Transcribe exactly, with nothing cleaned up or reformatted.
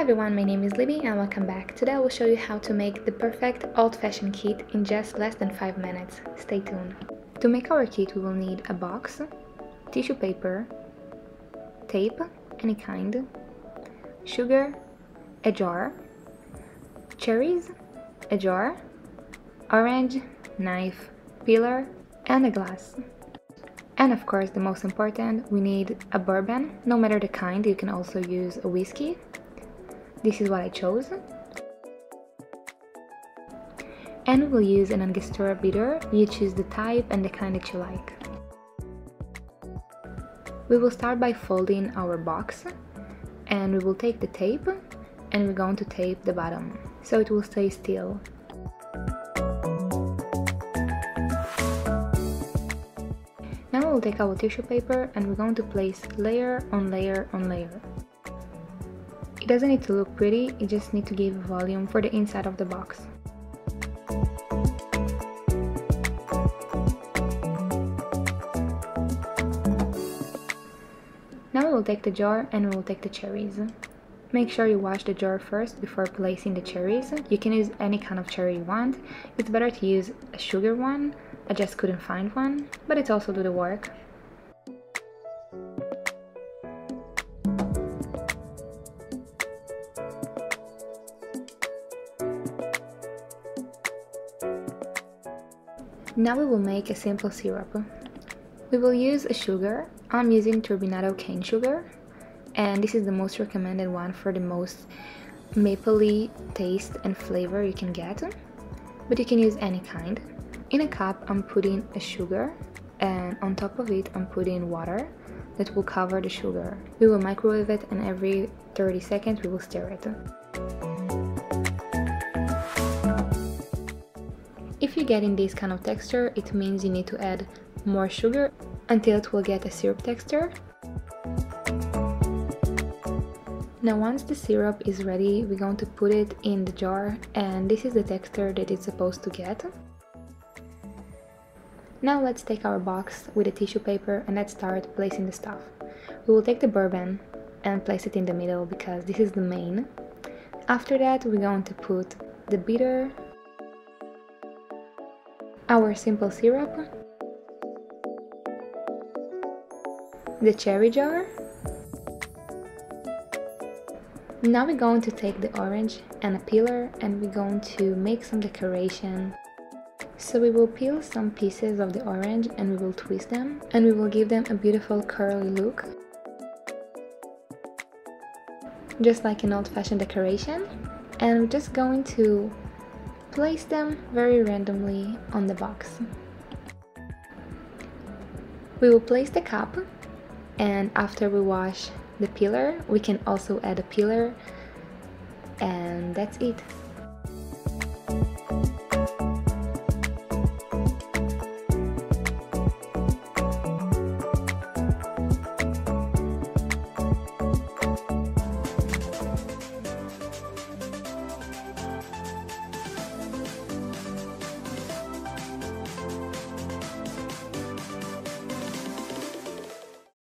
Hi everyone, my name is Libby and welcome back. Today I will show you how to make the perfect old-fashioned kit in just less than five minutes. Stay tuned. To make our kit we will need a box, tissue paper, tape, any kind, sugar, a jar, cherries, a jar, orange, knife, peeler and a glass. And of course the most important, we need a bourbon, no matter the kind, you can also use a whiskey. This is what I chose. And we'll use an Angostura bitter, you choose the type and the kind that you like. We will start by folding our box and we will take the tape and we're going to tape the bottom so it will stay still. Now we'll take our tissue paper and we're going to place layer on layer on layer. It doesn't need to look pretty, it just needs to give volume for the inside of the box. Now we will take the jar and we will take the cherries. Make sure you wash the jar first before placing the cherries. You can use any kind of cherry you want. It's better to use a sugar one, I just couldn't find one, but it also do the work. Now we will make a simple syrup. We will use a sugar, I'm using turbinado cane sugar and this is the most recommended one for the most mapley taste and flavor you can get, but you can use any kind. In a cup I'm putting a sugar and on top of it I'm putting water that will cover the sugar. We will microwave it and every thirty seconds we will stir it. If you're getting this kind of texture, it means you need to add more sugar until it will get a syrup texture. Now once the syrup is ready, we're going to put it in the jar and this is the texture that it's supposed to get. Now let's take our box with the tissue paper and let's start placing the stuff. We will take the bourbon and place it in the middle because this is the main. After that we're going to put the bitter, our simple syrup, the cherry jar. Now we're going to take the orange and a peeler and we're going to make some decoration. So we will peel some pieces of the orange and we will twist them and we will give them a beautiful curly look. Just like an old-fashioned decoration. And we're just going to place them very randomly on the box. We will place the cup and after we wash the peeler, we can also add a peeler and that's it.